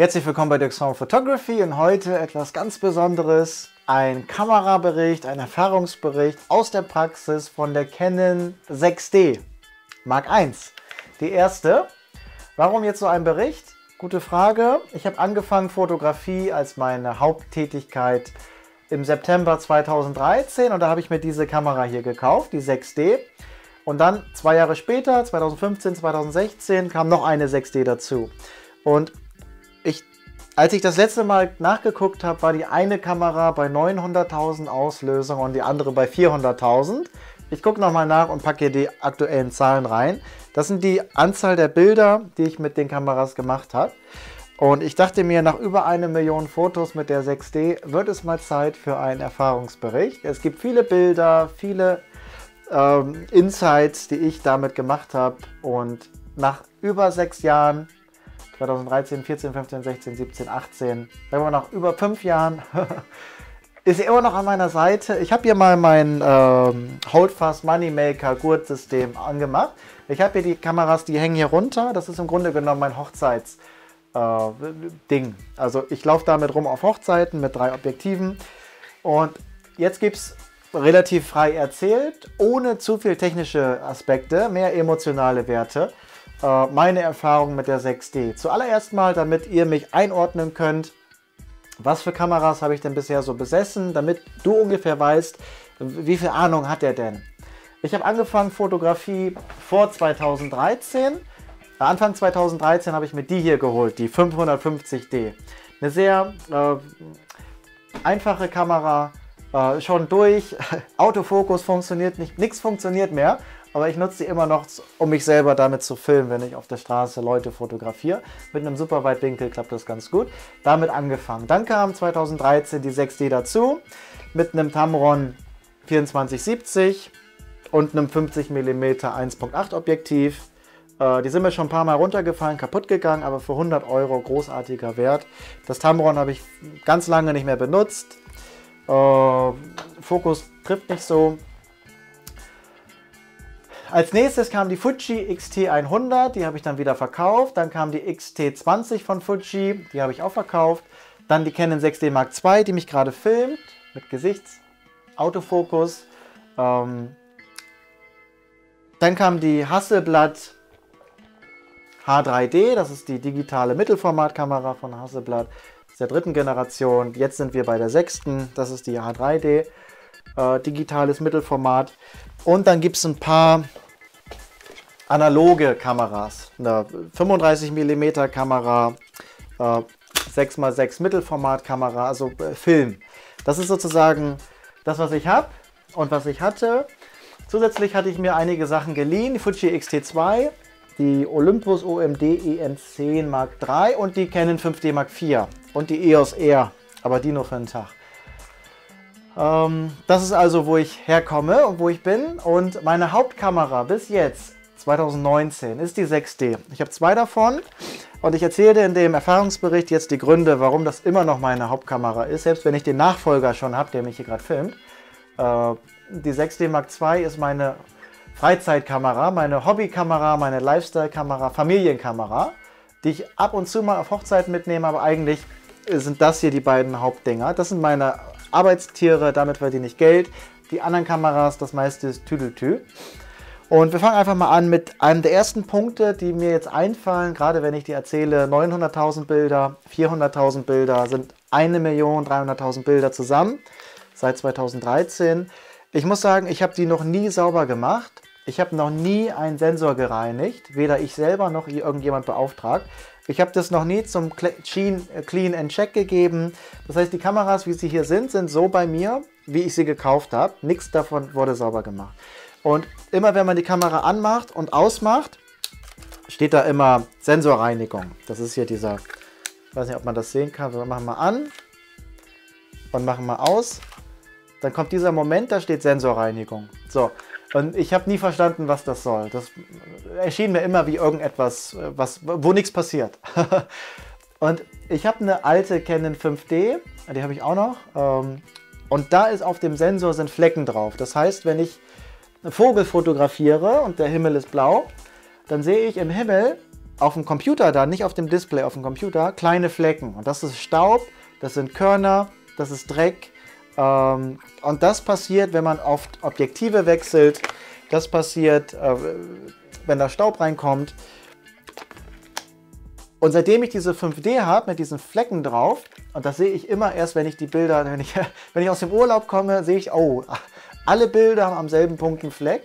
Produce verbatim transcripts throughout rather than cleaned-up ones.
Herzlich willkommen bei Dirkson Photography und heute etwas ganz Besonderes. Ein Kamerabericht, ein Erfahrungsbericht aus der Praxis von der Canon sechs D Mark eins. Die erste. Warum jetzt so ein Bericht? Gute Frage. Ich habe angefangen, Fotografie als meine Haupttätigkeit im September zweitausenddreizehn und da habe ich mir diese Kamera hier gekauft, die sechs D. Und dann zwei Jahre später, zweitausendfünfzehn, zweitausendsechzehn, kam noch eine sechs D dazu. Und Ich, als ich das letzte Mal nachgeguckt habe, war die eine Kamera bei neunhunderttausend Auslösungen und die andere bei vierhunderttausend. Ich gucke nochmal nach und packe hier die aktuellen Zahlen rein. Das sind die Anzahl der Bilder, die ich mit den Kameras gemacht habe. Und ich dachte mir, nach über eine Million Fotos mit der sechs D wird es mal Zeit für einen Erfahrungsbericht. Es gibt viele Bilder, viele ähm, Insights, die ich damit gemacht habe. Und nach über sechs Jahren... zweitausenddreizehn, vierzehn, fünfzehn, sechzehn, siebzehn, achtzehn, sagen wir nach über fünf Jahren, ist sie immer noch an meiner Seite. Ich habe hier mal mein ähm, Holdfast Moneymaker Gurtsystem angemacht. Ich habe hier die Kameras, die hängen hier runter. Das ist im Grunde genommen mein Hochzeitsding. Äh, also ich laufe damit rum auf Hochzeiten mit drei Objektiven. Und jetzt gibt es relativ frei erzählt, ohne zu viel technische Aspekte, mehr emotionale Werte. Meine Erfahrung mit der sechs D. Zuallererst mal, damit ihr mich einordnen könnt, was für Kameras habe ich denn bisher so besessen, damit du ungefähr weißt, wie viel Ahnung hat er denn. Ich habe angefangen Fotografie vor zweitausenddreizehn. Anfang zweitausenddreizehn habe ich mir die hier geholt, die fünfhundertfünfzig D. Eine sehr äh, einfache Kamera, äh, schon durch, Autofokus funktioniert nicht, nichts funktioniert mehr. Aber ich nutze die immer noch, um mich selber damit zu filmen, wenn ich auf der Straße Leute fotografiere. Mit einem super Weitwinkel klappt das ganz gut. Damit angefangen. Dann kam zweitausenddreizehn die sechs D dazu mit einem Tamron vierundzwanzig siebzig und einem fünfzig Millimeter eins Komma acht Objektiv. Äh, die sind mir schon ein paar Mal runtergefallen, kaputt gegangen, aber für hundert Euro großartiger Wert. Das Tamron habe ich ganz lange nicht mehr benutzt. Äh, Fokus trifft nicht so. Als nächstes kam die Fuji X T hundert, die habe ich dann wieder verkauft. Dann kam die X T zwanzig von Fuji, die habe ich auch verkauft. Dann die Canon sechs D Mark zwei, die mich gerade filmt, mit Gesichts-, Autofokus. Ähm dann kam die Hasselblad H drei D, das ist die digitale Mittelformatkamera von Hasselblad, der dritten Generation. Jetzt sind wir bei der sechsten, das ist die H drei D, äh, digitales Mittelformat. Und dann gibt es ein paar analoge Kameras, eine fünfunddreißig Millimeter Kamera, äh, sechs mal sechs Mittelformat Kamera, also äh, Film. Das ist sozusagen das, was ich habe und was ich hatte. Zusätzlich hatte ich mir einige Sachen geliehen, die Fuji X T zwei, die Olympus O M D E M zehn Mark drei und die Canon fünf D Mark vier und die E O S R, aber die nur für einen Tag. Das ist also, wo ich herkomme und wo ich bin. Und meine Hauptkamera bis jetzt, zweitausendneunzehn, ist die sechs D. Ich habe zwei davon und ich erzähle in dem Erfahrungsbericht jetzt die Gründe, warum das immer noch meine Hauptkamera ist, selbst wenn ich den Nachfolger schon habe, der mich hier gerade filmt. Die sechs D Mark zwei ist meine Freizeitkamera, meine Hobbykamera, meine Lifestyle-Kamera, Familienkamera, die ich ab und zu mal auf Hochzeiten mitnehme, aber eigentlich sind das hier die beiden Hauptdinger. Das sind meine Arbeitstiere, damit verdiene ich Geld. Die anderen Kameras, das meiste ist Tüdeltü. Und wir fangen einfach mal an mit einem der ersten Punkte, die mir jetzt einfallen, gerade wenn ich die erzähle, neunhunderttausend Bilder, vierhunderttausend Bilder, sind eine Million dreihunderttausend Bilder zusammen seit zweitausenddreizehn. Ich muss sagen, ich habe die noch nie sauber gemacht. Ich habe noch nie einen Sensor gereinigt, weder ich selber noch irgendjemand beauftragt. Ich habe das noch nie zum Clean and Check gegeben. Das heißt, die Kameras, wie sie hier sind, sind so bei mir, wie ich sie gekauft habe. Nichts davon wurde sauber gemacht. Und immer wenn man die Kamera anmacht und ausmacht, steht da immer Sensorreinigung. Das ist hier dieser, ich weiß nicht, ob man das sehen kann. Wir machen mal an und machen mal aus. Dann kommt dieser Moment, da steht Sensorreinigung. So. Und ich habe nie verstanden, was das soll. Das erschien mir immer wie irgendetwas, was, wo nichts passiert. Und ich habe eine alte Canon fünf D, die habe ich auch noch. Und da ist auf dem Sensor sind Flecken drauf. Das heißt, wenn ich einen Vogel fotografiere und der Himmel ist blau, dann sehe ich im Himmel auf dem Computer dann, nicht auf dem Display, auf dem Computer, kleine Flecken. Und das ist Staub, das sind Körner, das ist Dreck. Ähm, und das passiert, wenn man oft Objektive wechselt. Das passiert, äh, wenn da Staub reinkommt. Und seitdem ich diese fünf D habe, mit diesen Flecken drauf, und das sehe ich immer erst, wenn ich die Bilder, wenn ich, wenn ich aus dem Urlaub komme, sehe ich, oh, alle Bilder haben am selben Punkt einen Fleck.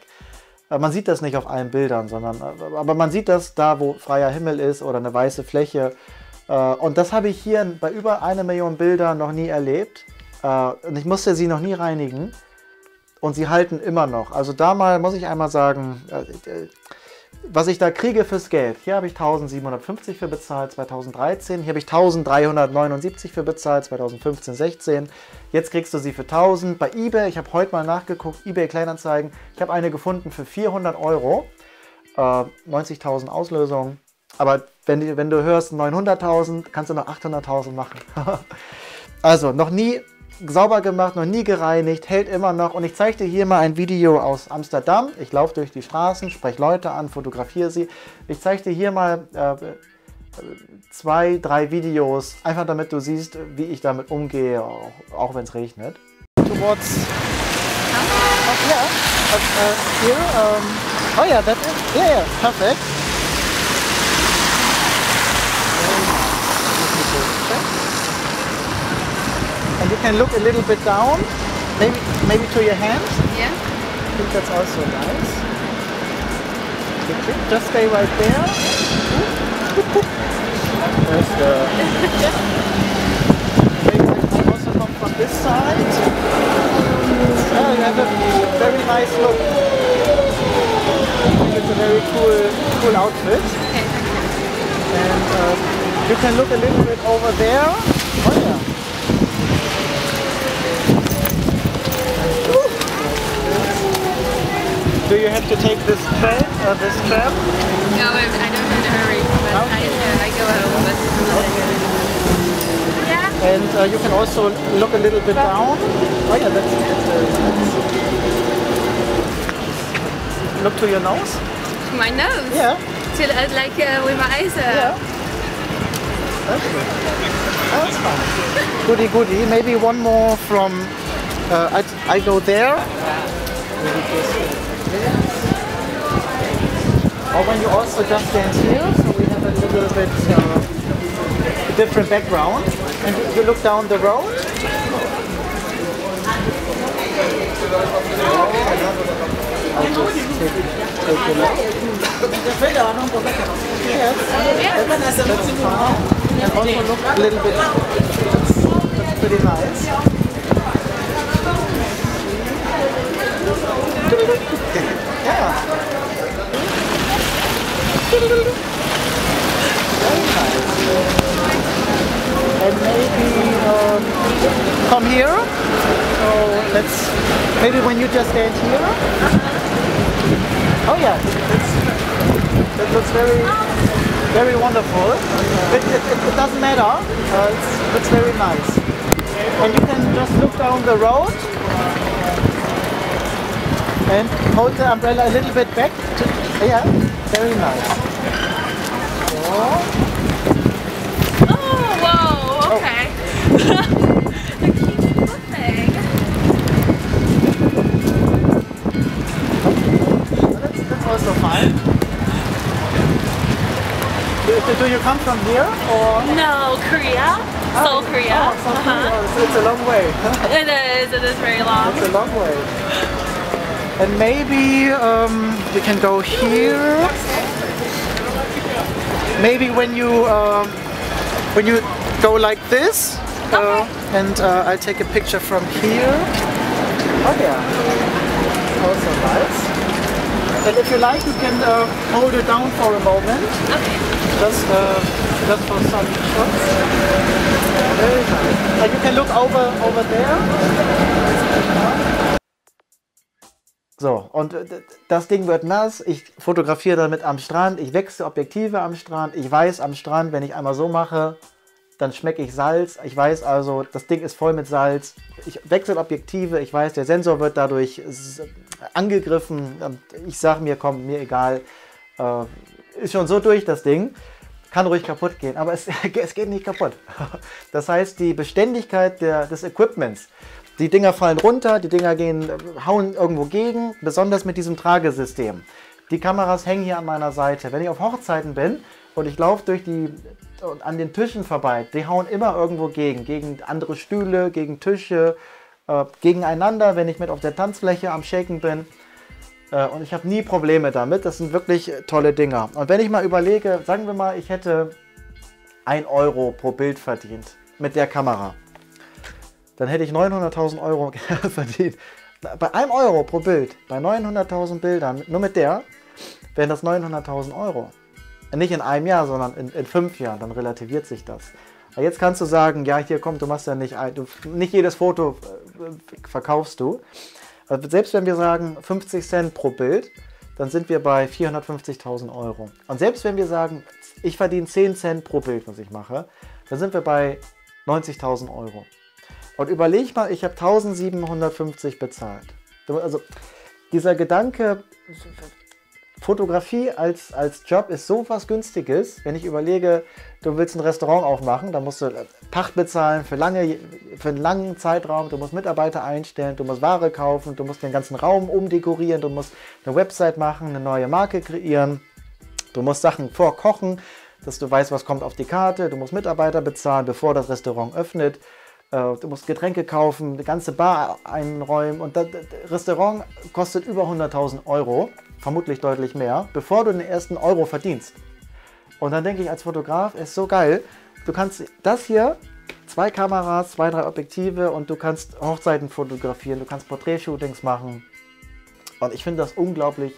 Man sieht das nicht auf allen Bildern, sondern, aber man sieht das da, wo freier Himmel ist oder eine weiße Fläche. Und das habe ich hier bei über einer Million Bildern noch nie erlebt. Und ich musste sie noch nie reinigen. Und sie halten immer noch. Also da mal muss ich einmal sagen, was ich da kriege fürs Geld. Hier habe ich eintausendsiebenhundertfünfzig für bezahlt, zweitausenddreizehn. Hier habe ich eintausenddreihundertneunundsiebzig für bezahlt, zweitausendfünfzehn, sechzehn. Jetzt kriegst du sie für tausend. Bei eBay, ich habe heute mal nachgeguckt, eBay Kleinanzeigen. Ich habe eine gefunden für vierhundert Euro. Äh, neunzigtausend Auslösungen. Aber wenn, die, wenn du hörst neunhunderttausend, kannst du noch achthunderttausend machen. Also, noch nie sauber gemacht, noch nie gereinigt, hält immer noch. Und ich zeige dir hier mal ein Video aus Amsterdam. Ich laufe durch die Straßen, spreche Leute an, fotografiere sie. Ich zeige dir hier mal äh, zwei, drei Videos, einfach damit du siehst, wie ich damit umgehe, auch, auch wenn es regnet. Towards... Oh, yeah. Uh, here, um... oh yeah, that is... yeah, yeah, perfect. And you can look a little bit down, maybe maybe to your hands. Yeah. I think that's also nice. Just stay right there. There's the... Maybe I can also come from this side. Yeah, you have a very nice look. I think it's a very cool, cool outfit. Okay, thank you. And uh, you can look a little bit over there. Oh yeah. Do you have to take this train or this tram? No, I don't in a hurry, but okay. I, uh, I go home, but okay. Yeah. And uh, you can also look a little bit down. Oh yeah, that's it. Look to your nose. To my nose? Yeah. Till uh, like uh, with my eyes. Uh... Yeah. Okay. That's fine. Goody, goody. Maybe one more from... Uh, I, I go there. Or when you also just dance here, so we have a little bit uh, different background. And you look down the road. I'll just take, take a look. Yes, that's, that's fine. And also look a little bit, that's, that's pretty nice. And maybe um, come here. So let's maybe when you just stand here. Oh yeah, that's, that looks very, very wonderful. But it, it, it doesn't matter. Uh, it's, it's very nice. And you can just look down the road and hold the umbrella a little bit back. To, yeah, very nice. So, okay. I keep flipping. That's, that's also fine. Do, do you come from here or? No, Korea. Seoul, oh, Korea. Oh, South uh-huh. Korea. So it's a long way. It is. It is very long. It's a long way. And maybe um, we can go here. Maybe when you um, when you go like this, okay. uh, and uh, I take a picture from here. Oh yeah, also nice. And if you like, you can uh, hold it down for a moment. Okay. Just, uh, just for some shots. Very nice. And you can look over, over there. So, und das Ding wird nass, ich fotografiere damit am Strand, ich wechsle Objektive am Strand, ich weiß am Strand, wenn ich einmal so mache, dann schmecke ich Salz. Ich weiß also, das Ding ist voll mit Salz. Ich wechsle Objektive. Ich weiß, der Sensor wird dadurch angegriffen. Ich sage mir, komm, mir egal. ist schon so durch, das Ding. Kann ruhig kaputt gehen, aber es, es geht nicht kaputt. Das heißt, die Beständigkeit der, des Equipments, die Dinger fallen runter, die Dinger gehen, hauen irgendwo gegen, besonders mit diesem Tragesystem. Die Kameras hängen hier an meiner Seite. Wenn ich auf Hochzeiten bin und ich laufe durch die, an den Tischen vorbei, die hauen immer irgendwo gegen, gegen andere Stühle, gegen Tische, äh, gegeneinander, wenn ich mit auf der Tanzfläche am Shaken bin. Und ich habe nie Probleme damit. Das sind wirklich tolle Dinger. Und wenn ich mal überlege, sagen wir mal, ich hätte ein Euro pro Bild verdient mit der Kamera. Dann hätte ich neunhunderttausend Euro verdient. Bei einem Euro pro Bild, bei neunhunderttausend Bildern, nur mit der, wären das neunhunderttausend Euro. Nicht in einem Jahr, sondern in, in fünf Jahren. Dann relativiert sich das. Aber jetzt kannst du sagen, ja, hier kommt, du machst ja nicht, ein, du, nicht jedes Foto verkaufst du. Selbst wenn wir sagen fünfzig Cent pro Bild, dann sind wir bei vierhundertfünfzigtausend Euro. Und selbst wenn wir sagen, ich verdiene zehn Cent pro Bild, was ich mache, dann sind wir bei neunzigtausend Euro. Und überleg mal, ich habe tausendsiebenhundertfünfzig bezahlt. Also dieser Gedanke, Fotografie als, als Job ist so was Günstiges. Wenn ich überlege, du willst ein Restaurant aufmachen, dann musst du Pacht bezahlen für, lange, für einen langen Zeitraum, du musst Mitarbeiter einstellen, du musst Ware kaufen, du musst den ganzen Raum umdekorieren, du musst eine Website machen, eine neue Marke kreieren, du musst Sachen vorkochen, dass du weißt, was kommt auf die Karte, du musst Mitarbeiter bezahlen, bevor das Restaurant öffnet, du musst Getränke kaufen, eine ganze Bar einräumen und das Restaurant kostet über hunderttausend Euro. Vermutlich deutlich mehr, bevor du den ersten Euro verdienst. Und dann denke ich als Fotograf, ist so geil, du kannst das hier, zwei Kameras, zwei, drei Objektive und du kannst Hochzeiten fotografieren, du kannst Porträtshootings machen. Und ich finde das unglaublich,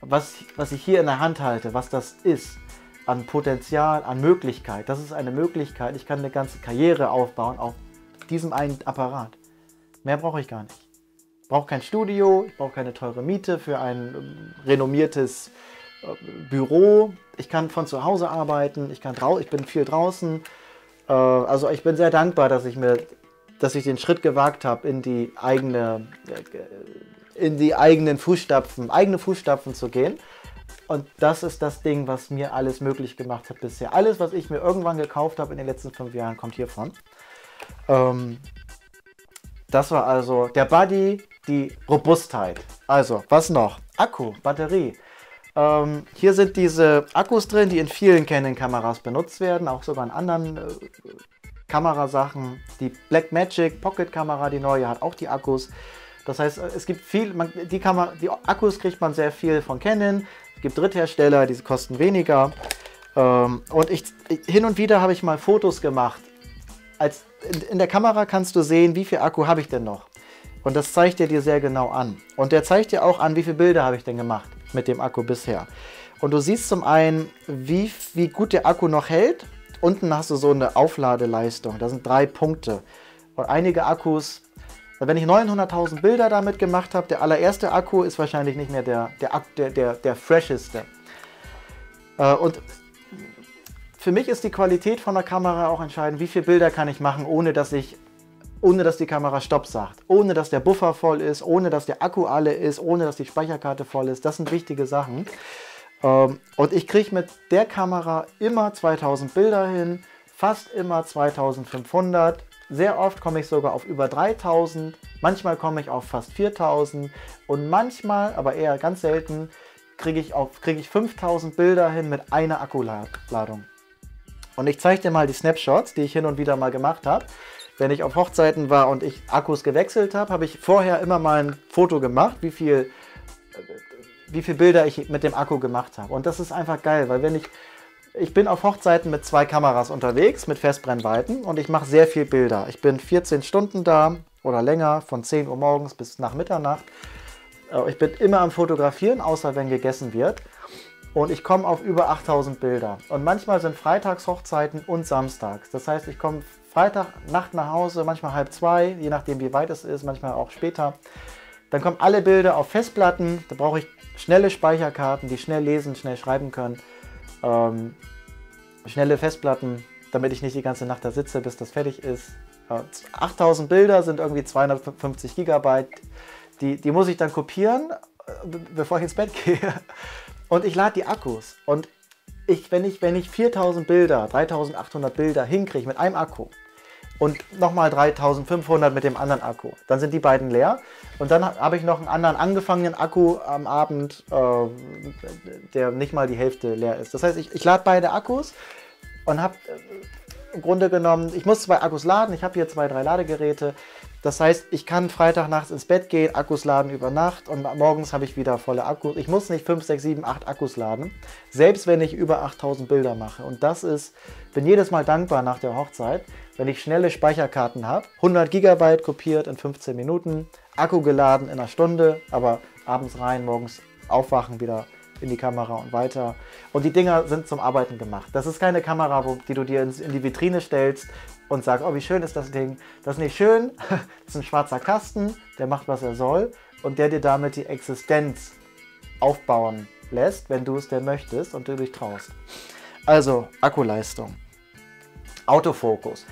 was, was ich hier in der Hand halte, was das ist an Potenzial, an Möglichkeit. Das ist eine Möglichkeit, ich kann eine ganze Karriere aufbauen auf diesem einen Apparat. Mehr brauche ich gar nicht. Ich brauche kein Studio, ich brauche keine teure Miete für ein renommiertes Büro. Ich kann von zu Hause arbeiten, ich, kann drau ich bin viel draußen. Also ich bin sehr dankbar, dass ich, mir, dass ich den Schritt gewagt habe, in die, eigene, in die eigenen Fußstapfen, eigene Fußstapfen zu gehen. Und das ist das Ding, was mir alles möglich gemacht hat bisher. Alles, was ich mir irgendwann gekauft habe in den letzten fünf Jahren, kommt hiervon. Das war also der Body, die Robustheit. Also, was noch? Akku, Batterie. Ähm, hier sind diese Akkus drin, die in vielen Canon-Kameras benutzt werden, auch sogar in anderen äh, Kamerasachen. Die Blackmagic Pocket-Kamera, die neue, hat auch die Akkus. Das heißt, es gibt viel, man, die, Kamera, die Akkus kriegt man sehr viel von Canon. Es gibt Dritthersteller, die kosten weniger. Ähm, und ich, hin und wieder habe ich mal Fotos gemacht. Als in der Kamera kannst du sehen, wie viel Akku habe ich denn noch. Und das zeigt er dir sehr genau an. Und der zeigt dir auch an, wie viele Bilder habe ich denn gemacht mit dem Akku bisher. Und du siehst zum einen, wie, wie gut der Akku noch hält. Unten hast du so eine Aufladeleistung. Da sind drei Punkte. Und einige Akkus, wenn ich neunhunderttausend Bilder damit gemacht habe, der allererste Akku ist wahrscheinlich nicht mehr der, der, der, der, der fresheste. Und für mich ist die Qualität von der Kamera auch entscheidend, wie viele Bilder kann ich machen, ohne dass, ich, ohne dass die Kamera Stopp sagt. Ohne dass der Buffer voll ist, ohne dass der Akku alle ist, ohne dass die Speicherkarte voll ist. Das sind wichtige Sachen. Und ich kriege mit der Kamera immer zweitausend Bilder hin, fast immer zweitausendfünfhundert. Sehr oft komme ich sogar auf über dreitausend, manchmal komme ich auf fast viertausend und manchmal, aber eher ganz selten, kriege ich, krieg ich fünftausend Bilder hin mit einer Akkuladung. Und ich zeige dir mal die Snapshots, die ich hin und wieder mal gemacht habe. Wenn ich auf Hochzeiten war und ich Akkus gewechselt habe, habe ich vorher immer mal ein Foto gemacht, wie viel, wie viel Bilder ich mit dem Akku gemacht habe. Und das ist einfach geil, weil wenn ich, ich bin auf Hochzeiten mit zwei Kameras unterwegs, mit Festbrennweiten und ich mache sehr viel Bilder. Ich bin vierzehn Stunden da oder länger, von zehn Uhr morgens bis nach Mitternacht. Ich bin immer am Fotografieren, außer wenn gegessen wird. Und ich komme auf über achttausend Bilder. Und manchmal sind Freitagshochzeiten und Samstags. Das heißt, ich komme Freitagnacht nach Hause, manchmal halb zwei, je nachdem wie weit es ist, manchmal auch später. Dann kommen alle Bilder auf Festplatten. Da brauche ich schnelle Speicherkarten, die schnell lesen, schnell schreiben können. Ähm, schnelle Festplatten, damit ich nicht die ganze Nacht da sitze, bis das fertig ist. Äh, achttausend Bilder sind irgendwie zweihundertfünfzig Gigabyte. Die, die muss ich dann kopieren, bevor ich ins Bett gehe. Und ich lade die Akkus und ich, wenn ich, wenn ich viertausend Bilder, dreitausendachthundert Bilder hinkriege mit einem Akku und nochmal dreitausendfünfhundert mit dem anderen Akku, dann sind die beiden leer. Und dann habe ich noch einen anderen angefangenen Akku am Abend, äh, der nicht mal die Hälfte leer ist. Das heißt, ich, ich lade beide Akkus und habe äh, im Grunde genommen, ich muss zwei Akkus laden, ich habe hier zwei, drei Ladegeräte. Das heißt, ich kann Freitagnachts ins Bett gehen, Akkus laden über Nacht und morgens habe ich wieder volle Akkus. Ich muss nicht fünf, sechs, sieben, acht Akkus laden, selbst wenn ich über achttausend Bilder mache. Und das ist, bin jedes Mal dankbar nach der Hochzeit, wenn ich schnelle Speicherkarten habe. hundert Gigabyte kopiert in fünfzehn Minuten, Akku geladen in einer Stunde, aber abends rein, morgens aufwachen, wieder in die Kamera und weiter. Und die Dinger sind zum Arbeiten gemacht. Das ist keine Kamera, wo, die du dir in die Vitrine stellst und sagst, oh, wie schön ist das Ding. Das ist nicht schön, das ist ein schwarzer Kasten, der macht, was er soll und der dir damit die Existenz aufbauen lässt, wenn du es denn möchtest und du dich traust. Also, Akkuleistung. Autofokus.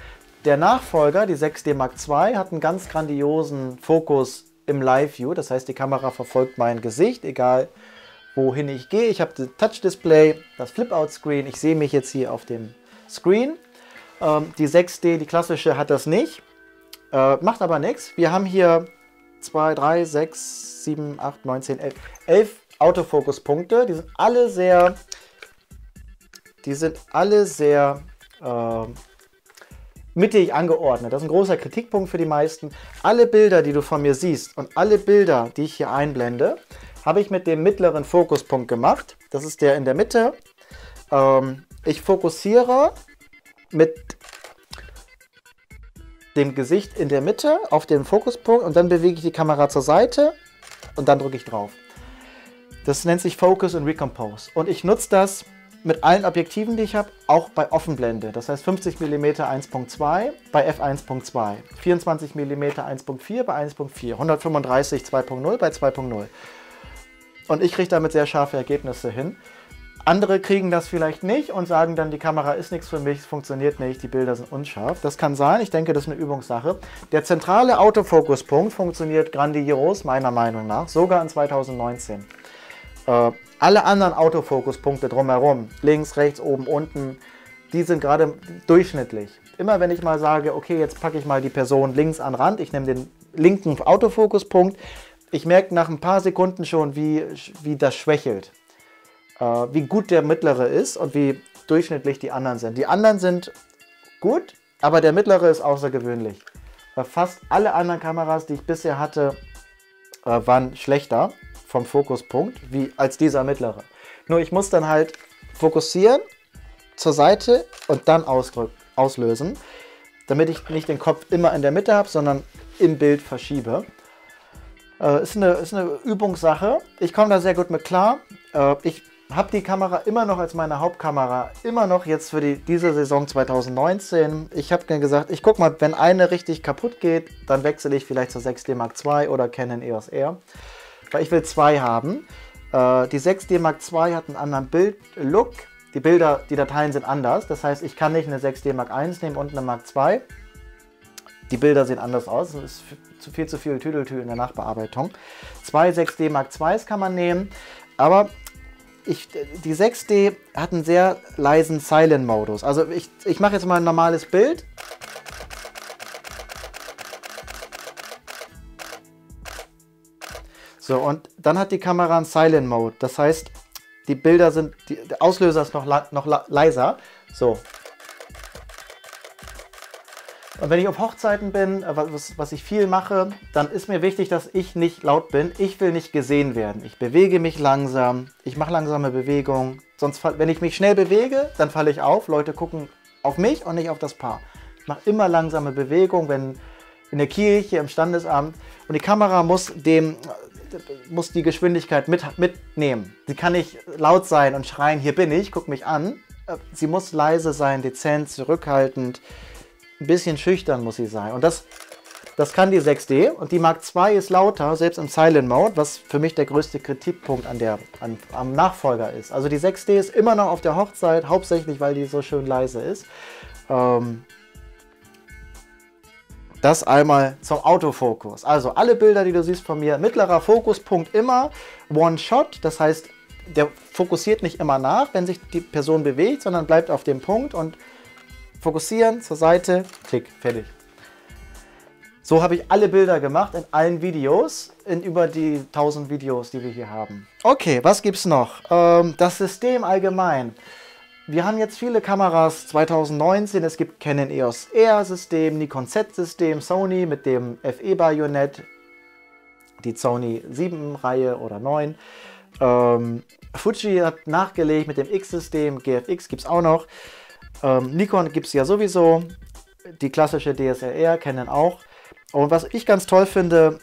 Der Nachfolger, die sechs D Mark zwei, hat einen ganz grandiosen Fokus im Live-View. Das heißt, die Kamera verfolgt mein Gesicht, egal wohin ich gehe. Ich habe das Touch-Display, das Flip-Out-Screen. Ich sehe mich jetzt hier auf dem Screen. Ähm, die sechs D, die klassische, hat das nicht. Äh, macht aber nichts. Wir haben hier zwei, drei, sechs, sieben, acht, neun, zehn, elf Autofokuspunkte. Die sind alle sehr... Die sind alle sehr... Äh, mittig angeordnet. Das ist ein großer Kritikpunkt für die meisten. Alle Bilder, die du von mir siehst und alle Bilder, die ich hier einblende, habe ich mit dem mittleren Fokuspunkt gemacht. Das ist der in der Mitte. Ähm, ich fokussiere mit dem Gesicht in der Mitte auf den Fokuspunkt und dann bewege ich die Kamera zur Seite und dann drücke ich drauf. Das nennt sich Focus and Recompose und ich nutze das mit allen Objektiven, die ich habe, auch bei Offenblende. Das heißt fünfzig Millimeter eins Komma zwei bei F eins Komma zwei, vierundzwanzig Millimeter eins Komma vier bei eins Komma vier, hundertfünfunddreißig zwei Komma null bei zwei Komma null. Und ich kriege damit sehr scharfe Ergebnisse hin. Andere kriegen das vielleicht nicht und sagen dann, die Kamera ist nichts für mich, es funktioniert nicht, die Bilder sind unscharf. Das kann sein, ich denke, das ist eine Übungssache. Der zentrale Autofokuspunkt funktioniert grandios, meiner Meinung nach, sogar in zweitausendneunzehn. Äh, Alle anderen Autofokuspunkte drumherum, links, rechts, oben, unten, die sind gerade durchschnittlich. Immer wenn ich mal sage, okay, jetzt packe ich mal die Person links an den Rand, ich nehme den linken Autofokuspunkt, ich merke nach ein paar Sekunden schon, wie, wie das schwächelt, äh, wie gut der mittlere ist und wie durchschnittlich die anderen sind. Die anderen sind gut, aber der mittlere ist außergewöhnlich. Äh, fast alle anderen Kameras, die ich bisher hatte, äh, waren schlechter vom Fokuspunkt, wie als dieser mittlere. Nur ich muss dann halt fokussieren, zur Seite und dann auslösen, damit ich nicht den Kopf immer in der Mitte habe, sondern im Bild verschiebe. Äh, ist, eine, ist eine Übungssache. Ich komme da sehr gut mit klar. Äh, ich habe die Kamera immer noch als meine Hauptkamera, immer noch jetzt für die, diese Saison zweitausendneunzehn. Ich habe gesagt, ich gucke mal, wenn eine richtig kaputt geht, dann wechsle ich vielleicht zur sechs D Mark zwei oder Canon E O S R. Weil ich will zwei haben. Äh, die sechs D Mark zwei hat einen anderen Bild-Look. Die Bilder, die Dateien sind anders. Das heißt, ich kann nicht eine sechs D Mark eins nehmen und eine Mark zwei. Die Bilder sehen anders aus. Es ist zu viel zu viel Tüdeltü in der Nachbearbeitung. Zwei sechs D Mark zweis kann man nehmen. Aber ich, die sechs D hat einen sehr leisen Silent-Modus. Also ich, ich mache jetzt mal ein normales Bild. So, und dann hat die Kamera einen Silent Mode, das heißt, die Bilder sind, die, der Auslöser ist noch, noch leiser. So. Und wenn ich auf Hochzeiten bin, was, was ich viel mache, dann ist mir wichtig, dass ich nicht laut bin. Ich will nicht gesehen werden. Ich bewege mich langsam, ich mache langsame Bewegungen. Sonst, wenn ich mich schnell bewege, dann falle ich auf. Leute gucken auf mich und nicht auf das Paar. Ich mache immer langsame Bewegungen, wenn in der Kirche, im Standesamt. Und die Kamera muss dem... muss die Geschwindigkeit mit, mitnehmen. Sie kann nicht laut sein und schreien, hier bin ich, guck mich an. Sie muss leise sein, dezent, zurückhaltend, ein bisschen schüchtern muss sie sein. Und das, das kann die sechs D. Und die Mark zwei ist lauter, selbst im Silent Mode, was für mich der größte Kritikpunkt an der, an, am Nachfolger ist. Also die sechs D ist immer noch auf der Hochzeit, hauptsächlich, weil die so schön leise ist. Ähm, Das einmal zum Autofokus. Also alle Bilder, die du siehst von mir, mittlerer Fokuspunkt immer, One Shot, das heißt, der fokussiert nicht immer nach, wenn sich die Person bewegt, sondern bleibt auf dem Punkt und fokussieren, zur Seite, klick, fertig. So habe ich alle Bilder gemacht in allen Videos, in über die tausend Videos, die wir hier haben. Okay, was gibt's noch? Ähm, das System allgemein. Wir haben jetzt viele Kameras zweitausendneunzehn, es gibt Canon E O S R System, Nikon Z System, Sony mit dem F E Bajonett, die Sony sieben Reihe oder neun. Ähm, Fuji hat nachgelegt mit dem X-System, G F X gibt es auch noch. Ähm, Nikon gibt es ja sowieso, die klassische D S L R, Canon auch. Und was ich ganz toll finde,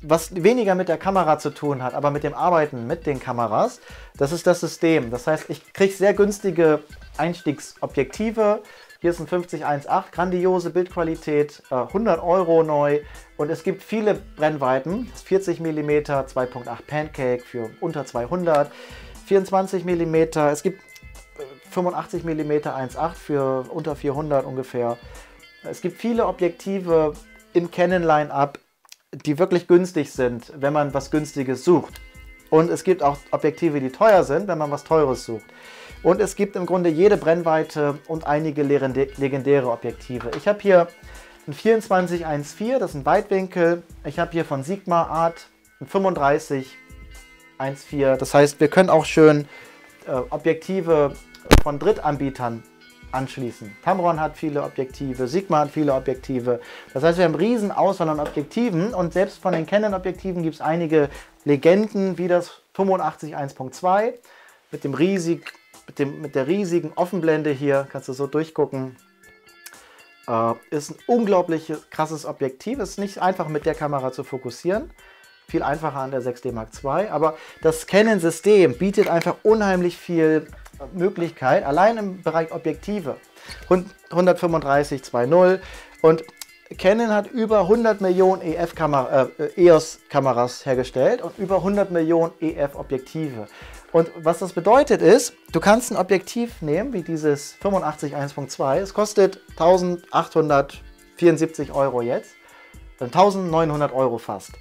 was weniger mit der Kamera zu tun hat, aber mit dem Arbeiten mit den Kameras, das ist das System. Das heißt, ich kriege sehr günstige Einstiegsobjektive. Hier ist ein fünfzig eins Komma acht, grandiose Bildqualität, hundert Euro neu. Und es gibt viele Brennweiten, vierzig Millimeter, zwei Komma acht Pancake für unter zweihundert, vierundzwanzig Millimeter, es gibt fünfundachtzig Millimeter eins Komma acht für unter vierhundert ungefähr. Es gibt viele Objektive im Canon-Line-Up, die wirklich günstig sind, wenn man was Günstiges sucht. Und es gibt auch Objektive, die teuer sind, wenn man was Teures sucht. Und es gibt im Grunde jede Brennweite und einige legendäre Objektive. Ich habe hier ein vierundzwanzig eins Komma vier, das ist ein Weitwinkel. Ich habe hier von Sigma Art ein fünfunddreißig eins Komma vier. Das heißt, wir können auch schön äh, Objektive von Drittanbietern anschließen. Tamron hat viele Objektive, Sigma hat viele Objektive. Das heißt, wir haben riesen Auswahl an Objektiven und selbst von den Canon-Objektiven gibt es einige Legenden, wie das fünfundachtzig eins Komma zwei mit dem riesig, mit, dem, mit der riesigen Offenblende hier, kannst du so durchgucken. Äh, ist ein unglaublich krasses Objektiv, ist nicht einfach mit der Kamera zu fokussieren. Viel einfacher an der sechs D Mark zwei, aber das Canon-System bietet einfach unheimlich viel Möglichkeit, allein im Bereich Objektive. hundertfünfunddreißig zwei null und Canon hat über hundert Millionen E F-Kameras hergestellt und über hundert Millionen E F-Objektive. Und was das bedeutet ist, du kannst ein Objektiv nehmen, wie dieses fünfundachtzig eins Komma zwei, es kostet eintausendachthundertvierundsiebzig Euro jetzt, eintausendneunhundert Euro fast.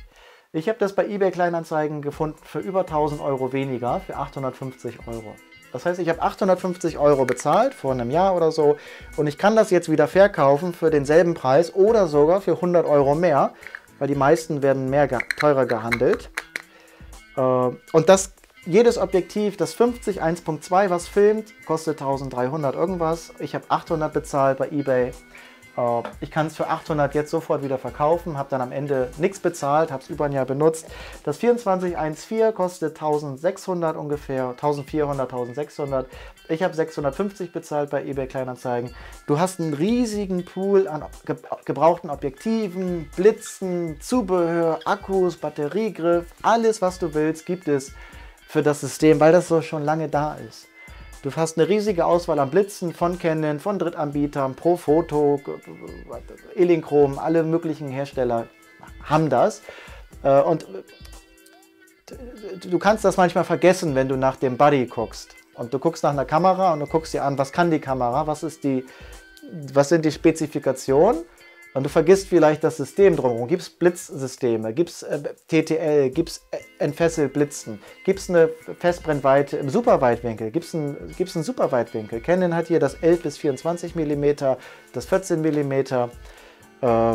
Ich habe das bei eBay Kleinanzeigen gefunden für über tausend Euro weniger, für achthundertfünfzig Euro. Das heißt, ich habe achthundertfünfzig Euro bezahlt, vor einem Jahr oder so, und ich kann das jetzt wieder verkaufen für denselben Preis oder sogar für hundert Euro mehr, weil die meisten werden mehr ge- teurer gehandelt. Äh, und das, jedes Objektiv, das fünfzig eins Komma zwei, was filmt, kostet eintausenddreihundert irgendwas. Ich habe achthundert bezahlt bei eBay. Äh, ich kann es für achthundert jetzt sofort wieder verkaufen, habe dann am Ende nichts bezahlt, habe es über ein Jahr benutzt. Das vierundzwanzig eins Komma vier kostet eintausendsechshundert ungefähr, eintausendvierhundert, eintausendsechshundert. Ich habe sechshundertfünfzig bezahlt bei eBay Kleinanzeigen. Du hast einen riesigen Pool an gebrauchten Objektiven, Blitzen, Zubehör, Akkus, Batteriegriff, alles was du willst gibt es für das System, weil das so schon lange da ist. Du hast eine riesige Auswahl an Blitzen von Canon, von Drittanbietern, ProFoto, Elinchrom, alle möglichen Hersteller haben das. Und du kannst das manchmal vergessen, wenn du nach dem Body guckst. Und du guckst nach einer Kamera und du guckst dir an, was kann die Kamera, was, ist die, was sind die Spezifikationen. Und du vergisst vielleicht das System drumherum. Gibt es Blitzsysteme, gibt es äh, T T L, gibt es Entfesselblitzen, gibt es eine Festbrennweite im Superweitwinkel, gibt es einen, einen Superweitwinkel. Canon hat hier das elf bis vierundzwanzig Millimeter, das vierzehn Millimeter, äh,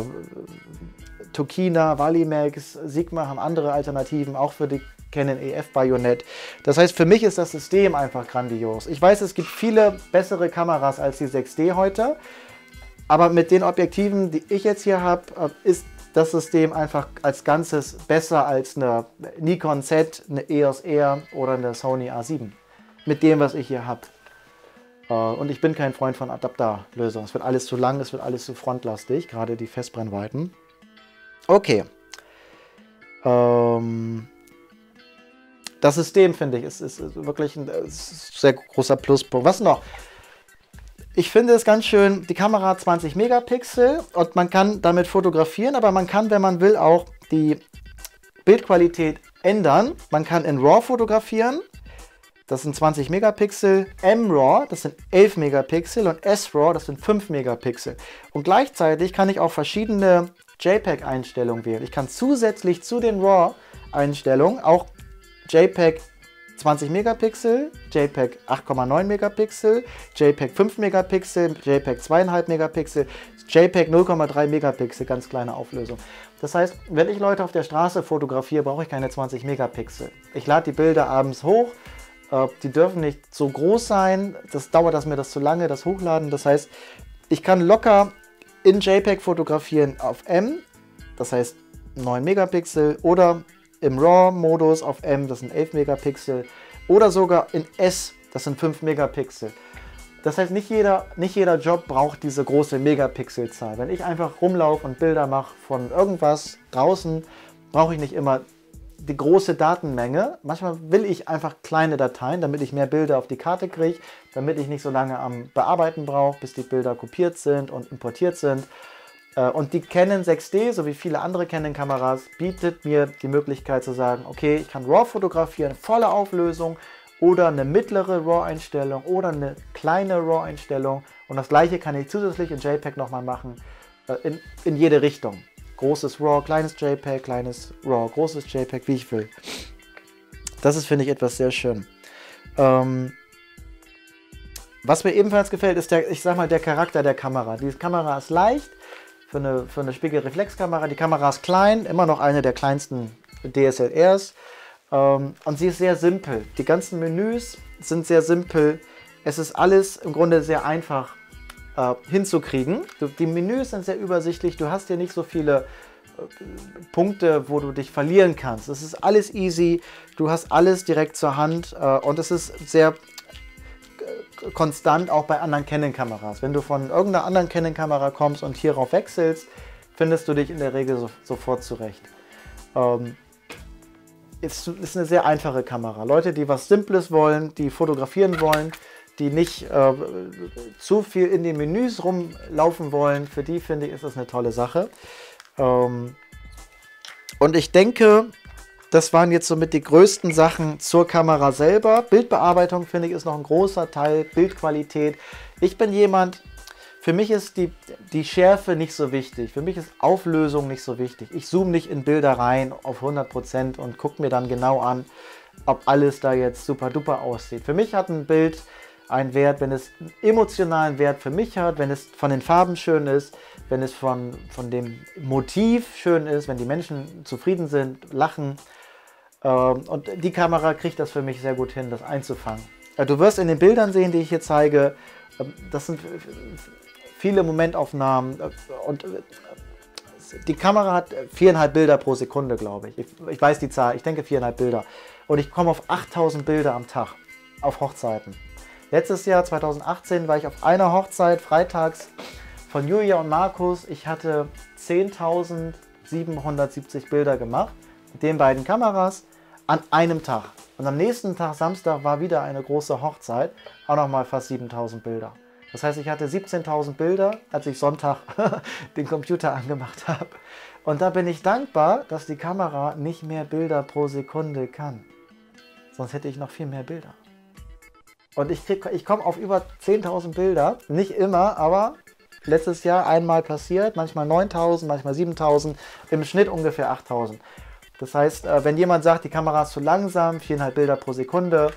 Tokina, Valimax, Sigma haben andere Alternativen, auch für die Canon E F Bajonett. Das heißt, für mich ist das System einfach grandios. Ich weiß, es gibt viele bessere Kameras als die sechs D heute. Aber mit den Objektiven, die ich jetzt hier habe, ist das System einfach als Ganzes besser als eine Nikon Z, eine E O S R oder eine Sony A sieben. Mit dem, was ich hier habe. Und ich bin kein Freund von Adapterlösungen. Es wird alles zu lang, es wird alles zu frontlastig, gerade die Festbrennweiten. Okay. Das System, finde ich, ist, ist wirklich ein sehr großer Pluspunkt. Was noch? Ich finde es ganz schön, die Kamera hat zwanzig Megapixel und man kann damit fotografieren, aber man kann, wenn man will, auch die Bildqualität ändern. Man kann in RAW fotografieren, das sind zwanzig Megapixel, M RAW, das sind elf Megapixel und S RAW, das sind fünf Megapixel. Und gleichzeitig kann ich auch verschiedene JPEG-Einstellungen wählen. Ich kann zusätzlich zu den RAW-Einstellungen auch JPEG zwanzig Megapixel, JPEG acht Komma neun Megapixel, JPEG fünf Megapixel, JPEG zwei Komma fünf Megapixel, JPEG null Komma drei Megapixel, ganz kleine Auflösung. Das heißt, wenn ich Leute auf der Straße fotografiere, brauche ich keine zwanzig Megapixel. Ich lade die Bilder abends hoch, die dürfen nicht so groß sein, das dauert das mir das zu lange, das Hochladen. Das heißt, ich kann locker in JPEG fotografieren auf M, das heißt neun Megapixel, oder im RAW-Modus auf M, das sind elf Megapixel, oder sogar in S, das sind fünf Megapixel. Das heißt, nicht jeder, nicht jeder Job braucht diese große Megapixelzahl. Wenn ich einfach rumlaufe und Bilder mache von irgendwas draußen, brauche ich nicht immer die große Datenmenge. Manchmal will ich einfach kleine Dateien, damit ich mehr Bilder auf die Karte kriege, damit ich nicht so lange am Bearbeiten brauche, bis die Bilder kopiert sind und importiert sind. Und die Canon sechs D, so wie viele andere Canon-Kameras, bietet mir die Möglichkeit zu sagen, okay, ich kann RAW fotografieren, volle Auflösung oder eine mittlere RAW-Einstellung oder eine kleine RAW-Einstellung. Und das gleiche kann ich zusätzlich in JPEG nochmal machen, in, in jede Richtung. Großes RAW, kleines JPEG, kleines RAW, großes JPEG, wie ich will. Das ist, finde ich, etwas sehr schön. Ähm... Was mir ebenfalls gefällt, ist der, ich sag mal, der Charakter der Kamera. Die Kamera ist leicht für eine, für eine Spiegelreflexkamera. Die Kamera ist klein, immer noch eine der kleinsten D S L Rs. Ähm, und sie ist sehr simpel. Die ganzen Menüs sind sehr simpel. Es ist alles im Grunde sehr einfach äh, hinzukriegen. Die Menüs sind sehr übersichtlich. Du hast hier nicht so viele Punkte, wo du dich verlieren kannst. Es ist alles easy. Du hast alles direkt zur Hand äh, und es ist sehr konstant auch bei anderen Canon-Kameras. Wenn du von irgendeiner anderen Canon-Kamera kommst und hierauf wechselst, findest du dich in der Regel so, sofort zurecht. Ähm, es ist eine sehr einfache Kamera. Leute, die was Simples wollen, die fotografieren wollen, die nicht äh, zu viel in den Menüs rumlaufen wollen, für die, finde ich, ist das eine tolle Sache. Ähm, und ich denke, das waren jetzt somit die größten Sachen zur Kamera selber. Bildbearbeitung, finde ich, ist noch ein großer Teil. Bildqualität. Ich bin jemand, für mich ist die, die Schärfe nicht so wichtig. Für mich ist Auflösung nicht so wichtig. Ich zoome nicht in Bilder rein auf hundert Prozent und gucke mir dann genau an, ob alles da jetzt super duper aussieht. Für mich hat ein Bild einen Wert, wenn es einen emotionalen Wert für mich hat, wenn es von den Farben schön ist, wenn es von, von dem Motiv schön ist, wenn die Menschen zufrieden sind, lachen. Und die Kamera kriegt das für mich sehr gut hin, das einzufangen. Du wirst in den Bildern sehen, die ich hier zeige, das sind viele Momentaufnahmen und die Kamera hat viereinhalb Bilder pro Sekunde, glaube ich. Ich weiß die Zahl, ich denke viereinhalb Bilder. Und ich komme auf achttausend Bilder am Tag, auf Hochzeiten. Letztes Jahr, zweitausendachtzehn, war ich auf einer Hochzeit, freitags, von Julia und Markus. Ich hatte zehntausendsiebenhundertsiebzig Bilder gemacht, mit den beiden Kameras, an einem Tag. Und am nächsten Tag, Samstag, war wieder eine große Hochzeit, auch nochmal fast siebentausend Bilder. Das heißt, ich hatte siebzehntausend Bilder, als ich Sonntag den Computer angemacht habe. Und da bin ich dankbar, dass die Kamera nicht mehr Bilder pro Sekunde kann. Sonst hätte ich noch viel mehr Bilder. Und ich, ich komme auf über zehntausend Bilder, nicht immer, aber letztes Jahr einmal passiert, manchmal neuntausend, manchmal siebentausend, im Schnitt ungefähr achttausend. Das heißt, wenn jemand sagt, die Kamera ist zu langsam, viereinhalb Bilder pro Sekunde,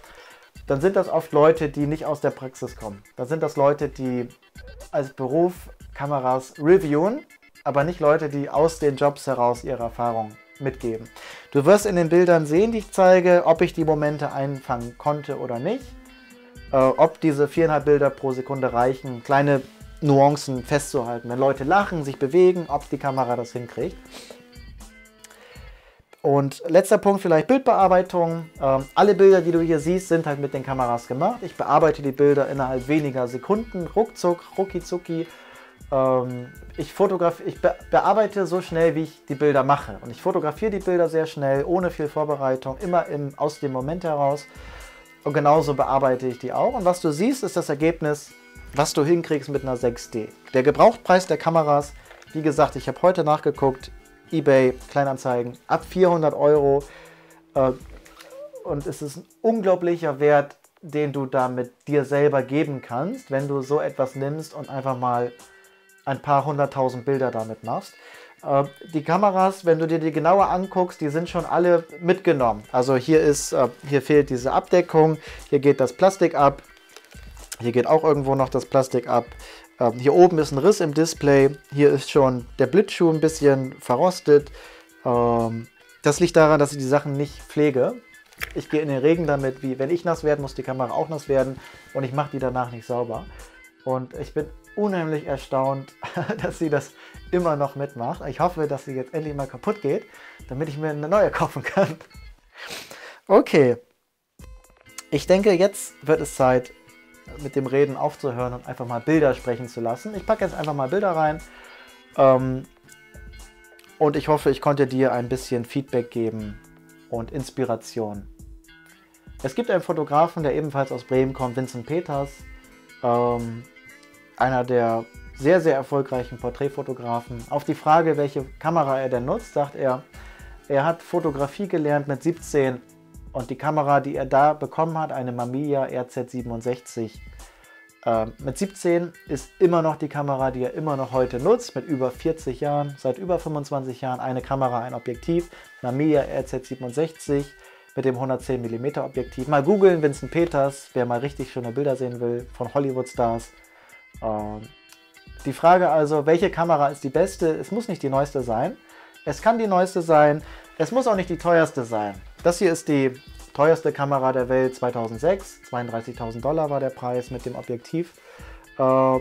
dann sind das oft Leute, die nicht aus der Praxis kommen. Dann sind das Leute, die als Beruf Kameras reviewen, aber nicht Leute, die aus den Jobs heraus ihre Erfahrungen mitgeben. Du wirst in den Bildern sehen, die ich zeige, ob ich die Momente einfangen konnte oder nicht. Äh, ob diese viereinhalb Bilder pro Sekunde reichen, kleine Nuancen festzuhalten. Wenn Leute lachen, sich bewegen, ob die Kamera das hinkriegt. Und letzter Punkt vielleicht Bildbearbeitung. Ähm, alle Bilder, die du hier siehst, sind halt mit den Kameras gemacht. Ich bearbeite die Bilder innerhalb weniger Sekunden, ruckzuck, ruckizucki. Ähm, ich fotografiere, ich be bearbeite so schnell, wie ich die Bilder mache. Und ich fotografiere die Bilder sehr schnell, ohne viel Vorbereitung, immer im, aus dem Moment heraus. Und genauso bearbeite ich die auch. Und was du siehst, ist das Ergebnis, was du hinkriegst mit einer sechs D. Der Gebrauchtpreis der Kameras, wie gesagt, ich habe heute nachgeguckt, eBay, Kleinanzeigen, ab vierhundert Euro. Und es ist ein unglaublicher Wert, den du damit dir selber geben kannst, wenn du so etwas nimmst und einfach mal ein paar hunderttausend Bilder damit machst. Äh, die Kameras, wenn du dir die genauer anguckst, die sind schon alle mitgenommen. Also hier ist, äh, hier fehlt diese Abdeckung, hier geht das Plastik ab, hier geht auch irgendwo noch das Plastik ab. Äh, hier oben ist ein Riss im Display, hier ist schon der Blitzschuh ein bisschen verrostet. Ähm, das liegt daran, dass ich die Sachen nicht pflege. Ich gehe in den Regen damit, wie wenn ich nass werde, muss die Kamera auch nass werden und ich mache die danach nicht sauber. Und ich bin unheimlich erstaunt, dass sie das immer noch mitmacht. Ich hoffe, dass sie jetzt endlich mal kaputt geht, damit ich mir eine neue kaufen kann. Okay, ich denke, jetzt wird es Zeit, mit dem Reden aufzuhören und einfach mal Bilder sprechen zu lassen. Ich packe jetzt einfach mal Bilder rein ähm, und ich hoffe, ich konnte dir ein bisschen Feedback geben und Inspiration. Es gibt einen Fotografen, der ebenfalls aus Bremen kommt, Vincent Peters, ähm, einer der sehr, sehr erfolgreichen Porträtfotografen. Auf die Frage, welche Kamera er denn nutzt, sagt er, er hat Fotografie gelernt mit siebzehn und die Kamera, die er da bekommen hat, eine Mamiya R Z siebenundsechzig, ähm, mit siebzehn ist immer noch die Kamera, die er immer noch heute nutzt, mit über vierzig Jahren, seit über fünfundzwanzig Jahren eine Kamera, ein Objektiv, Mamiya R Z siebenundsechzig mit dem hundertzehn Millimeter Objektiv. Mal googeln, Vincent Peters, wer mal richtig schöne Bilder sehen will von Hollywood-Stars. Ähm, die Frage also, welche Kamera ist die beste? Es muss nicht die neueste sein. Es kann die neueste sein. Es muss auch nicht die teuerste sein. Das hier ist die teuerste Kamera der Welt zweitausendsechs. zweiunddreißigtausend Dollar war der Preis mit dem Objektiv. Äh,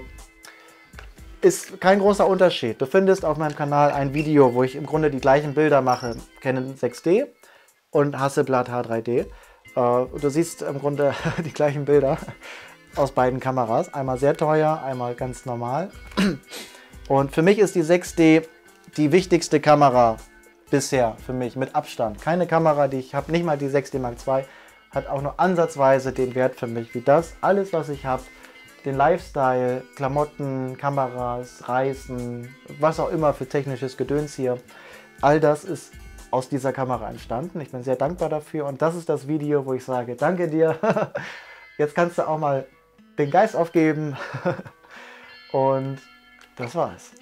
ist kein großer Unterschied. Du findest auf meinem Kanal ein Video, wo ich im Grunde die gleichen Bilder mache. Canon sechs D und Hasselblad H drei D. Äh, du siehst im Grunde die gleichen Bilder aus beiden Kameras. Einmal sehr teuer, einmal ganz normal. Und für mich ist die sechs D die wichtigste Kamera bisher für mich mit Abstand. Keine Kamera, die ich habe, nicht mal die sechs D Mark zwei, hat auch nur ansatzweise den Wert für mich wie das. Alles, was ich habe, den Lifestyle, Klamotten, Kameras, Reisen, was auch immer für technisches Gedöns hier, all das ist aus dieser Kamera entstanden. Ich bin sehr dankbar dafür und das ist das Video, wo ich sage, danke dir. Jetzt kannst du auch mal den Geist aufgeben und das war's.